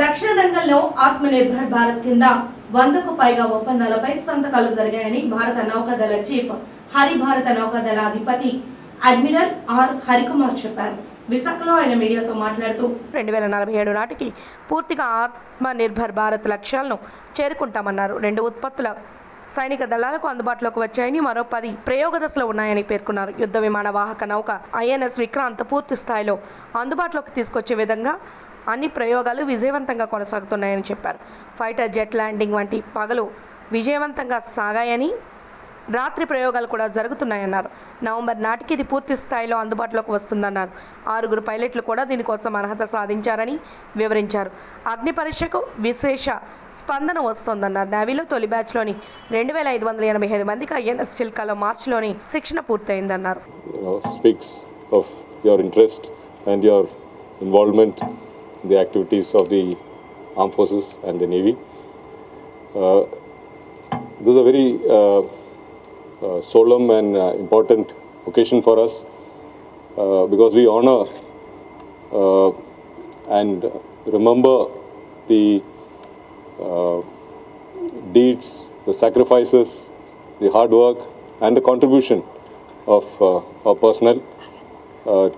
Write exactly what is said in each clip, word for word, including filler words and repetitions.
రక్షణ రంగంలో ఆత్మనిర్భర్ భారత్ కింద వందకు పైగా ఒప్పందాలపై సంతకాలు జరిగాయని భారత నౌకాదళ చీఫ్ హరి భారత నౌకాదళ అధిపతి అడ్మిరల్ ఆర్ హరికుమార్ చెప్పారు. విశాఖలో ఆయన మీడియాతో మాట్లాడుతూ రెండు వేల నలభై ఏడు నాటికి పూర్తిగా ఆత్మనిర్భర్ భారత్ లక్ష్యాలను చేరుకుంటామన్నారు. రెండు ఉత్పత్తుల సైనిక దళాలకు అందుబాటులోకి వచ్చాయని, మరో పది ప్రయోగ దశలో ఉన్నాయని పేర్కొన్నారు. యుద్ధ విమాన వాహక నౌక ఐఎన్ఎస్ విక్రాంత్ పూర్తి స్థాయిలో అందుబాటులోకి తీసుకొచ్చే విధంగా అన్ని ప్రయోగాలు విజయవంతంగా కొనసాగుతున్నాయని చెప్పారు. ఫైటర్ జెట్ ల్యాండింగ్ వంటి పగలు విజయవంతంగా సాగాయని, రాత్రి ప్రయోగాలు కూడా జరుగుతున్నాయన్నారు. నవంబర్ నాటికి ఇది పూర్తి స్థాయిలో అందుబాటులోకి వస్తుందన్నారు. ఆరుగురు పైలట్లు కూడా దీనికోసం అర్హత సాధించారని వివరించారు. అగ్ని పరీక్షకు విశేష స్పందన వస్తోందన్నారు. నావీలో తొలి బ్యాచ్లోని రెండు వేల ఐదు వందల ఎనభై ఐదు మందికి ఐఎన్ఎస్ చిల్కాలో మార్చిలోని శిక్షణ పూర్తయిందన్నారు. Speaks of your interest and your involvement the activities of the armed forces and the Navy. Uh, this is a very uh, uh, solemn and uh, important occasion for us uh, because we honor uh, and remember the uh, deeds, the sacrifices, the hard work and the contribution of uh, our personnel uh,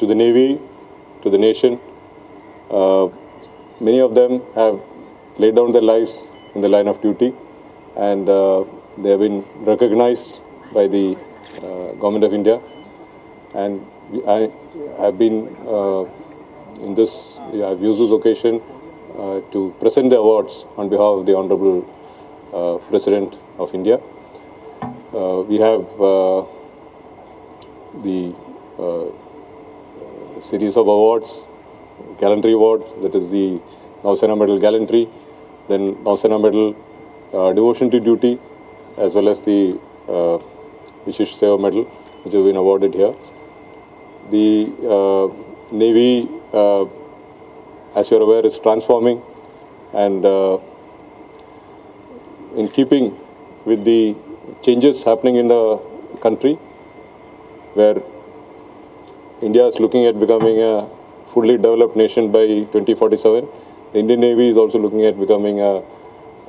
to the Navy, to the nation. Uh, many of them have laid down their lives in the line of duty and uh, they have been recognized by the uh, Government of India, and I have been uh, in this, I have used this occasion uh, to present the awards on behalf of the Honorable uh, President of India. Uh, we have uh, the uh, series of awards. Gallantry Award, that is the Nausena Medal Gallantry, then Nausena Medal uh, Devotion to Duty, as well as the uh, Vishish Seva Medal, which has been awarded here. The uh, Navy, uh, as you are aware, is transforming, and uh, in keeping with the changes happening in the country, where India is looking at becoming a fully developed nation by twenty forty-seven. The Indian Navy is also looking at becoming a,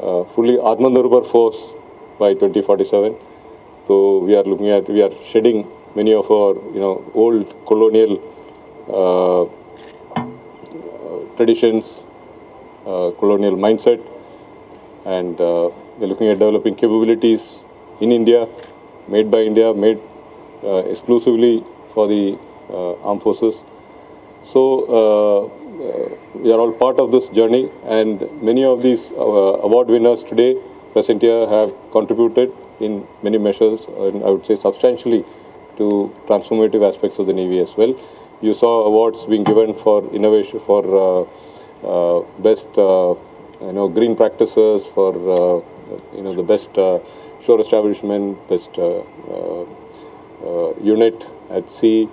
a fully atmanirbhar force by twenty forty-seven. So we are looking at, we are shedding many of our, you know, old colonial uh, traditions, uh, colonial mindset, and uh, we are looking at developing capabilities in India, made by India, made uh, exclusively for the uh, armed forces. So uh, uh, we are all part of this journey, and many of these uh, award winners today present here have contributed in many measures, and I would say substantially, to transformative aspects of the Navy as well. You saw awards being given for innovation, for uh, uh, best uh, you know green practices, for uh, you know the best uh, shore establishment, best uh, uh, uh, unit at sea,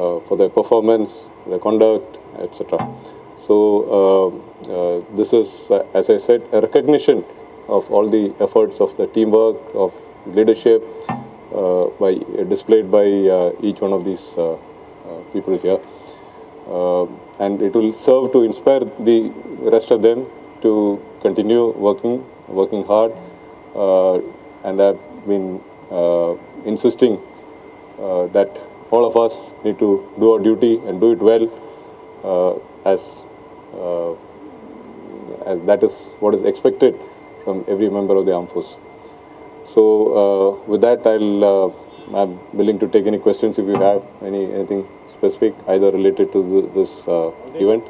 uh, for their performance, the conduct, et cetera. So uh, uh, this is, uh, as I said, a recognition of all the efforts of the teamwork, of leadership uh, by uh, displayed by uh, each one of these uh, uh, people here, uh, and it will serve to inspire the rest of them to continue working, working hard, uh, and I've been uh, insisting uh, that all of us need to do our duty and do it well, uh, as uh, as that is what is expected from every member of the armed force. So uh, with that, I'll uh, I'm willing to take any questions if you have any anything specific either related to the, this uh, event.